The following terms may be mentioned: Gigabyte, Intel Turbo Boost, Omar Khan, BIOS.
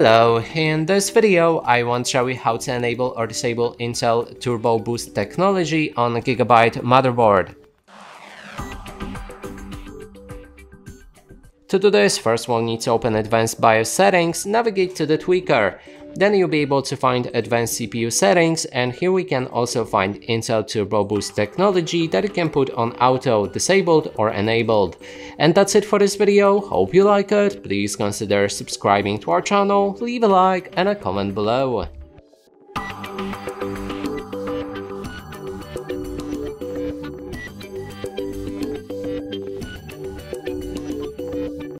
Hello, in this video I want to show you how to enable or disable Intel Turbo Boost technology on a Gigabyte motherboard. To do this, first we'll need to open Advanced BIOS settings, navigate to the tweaker. Then you'll be able to find Advanced CPU settings, and here we can also find Intel Turbo Boost technology that you can put on auto, disabled or enabled. And that's it for this video. Hope you like it. Please consider subscribing to our channel, leave a like and a comment below.